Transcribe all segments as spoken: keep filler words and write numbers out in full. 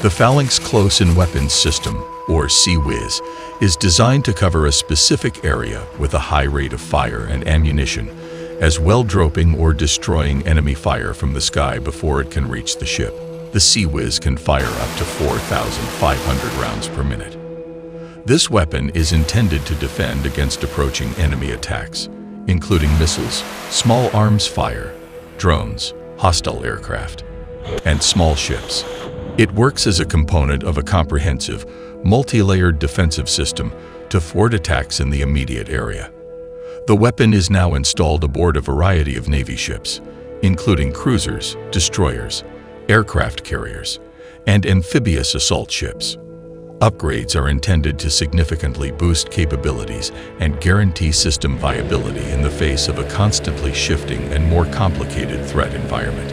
The Phalanx Close-In Weapons System, or C W I S, is designed to cover a specific area with a high rate of fire and ammunition, as well dropping or destroying enemy fire from the sky before it can reach the ship. The C W I S can fire up to four thousand five hundred rounds per minute. This weapon is intended to defend against approaching enemy attacks, including missiles, small arms fire, drones, hostile aircraft, and small ships. It works as a component of a comprehensive, multi-layered defensive system to thwart attacks in the immediate area. The weapon is now installed aboard a variety of Navy ships, including cruisers, destroyers, aircraft carriers, and amphibious assault ships. Upgrades are intended to significantly boost capabilities and guarantee system viability in the face of a constantly shifting and more complicated threat environment.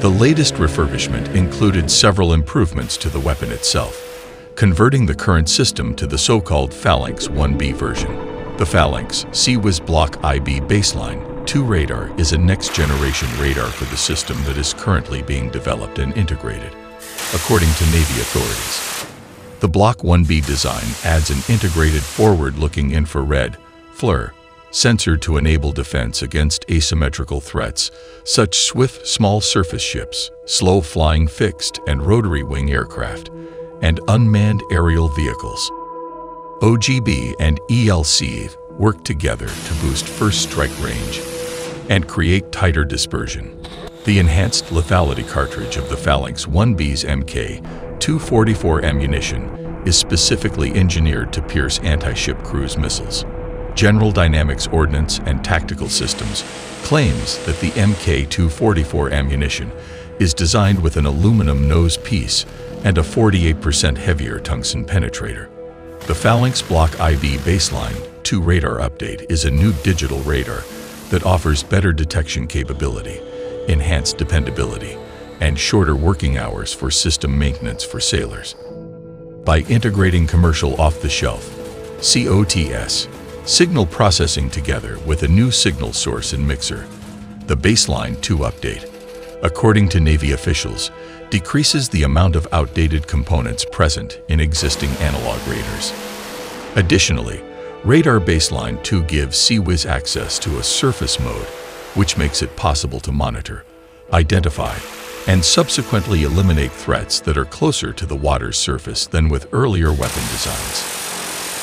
The latest refurbishment included several improvements to the weapon itself, converting the current system to the so-called Phalanx one B version. The Phalanx C W I S Block I B Baseline two radar is a next-generation radar for the system that is currently being developed and integrated, according to Navy authorities. The Block one B design adds an integrated forward-looking infrared (F L I R) sensor to enable defense against asymmetrical threats, such as swift small surface ships, slow-flying fixed and rotary-wing aircraft, and unmanned aerial vehicles. O G B and E L C work together to boost first strike range and create tighter dispersion. The enhanced lethality cartridge of the Phalanx one B's M K two forty-four ammunition is specifically engineered to pierce anti-ship cruise missiles. General Dynamics Ordnance and Tactical Systems claims that the M K two forty-four ammunition is designed with an aluminum nose piece and a forty-eight percent heavier tungsten penetrator. The Phalanx Block I B Baseline two radar update is a new digital radar that offers better detection capability, enhanced dependability, and shorter working hours for system maintenance for sailors. By integrating commercial off-the-shelf C O T S signal processing together with a new signal source and mixer, the Baseline two update, according to Navy officials, decreases the amount of outdated components present in existing analog radars. Additionally, Radar Baseline two gives C W I S access to a surface mode, which makes it possible to monitor, identify, and subsequently eliminate threats that are closer to the water's surface than with earlier weapon designs.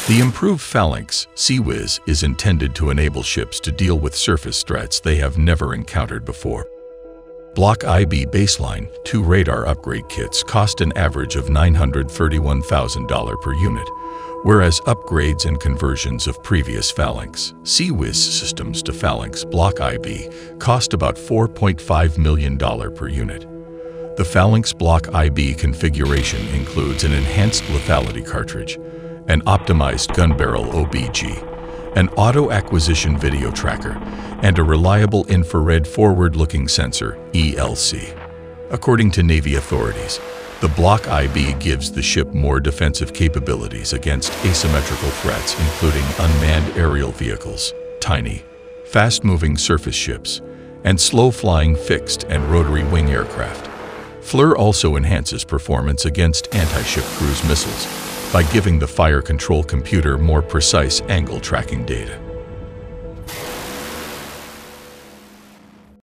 The improved Phalanx C W I S is intended to enable ships to deal with surface threats they have never encountered before. Block I B Baseline two radar upgrade kits cost an average of nine hundred thirty-one thousand dollars per unit, whereas upgrades and conversions of previous Phalanx C W I S systems to Phalanx Block I B cost about four point five million dollars per unit. The Phalanx Block I B configuration includes an enhanced lethality cartridge, an optimized gun barrel O B G, an auto-acquisition video tracker, and a reliable infrared forward-looking sensor, E L C. According to Navy authorities, the Block I B gives the ship more defensive capabilities against asymmetrical threats including unmanned aerial vehicles, tiny, fast-moving surface ships, and slow-flying fixed and rotary-wing aircraft. F L I R also enhances performance against anti-ship cruise missiles by giving the fire control computer more precise angle tracking data.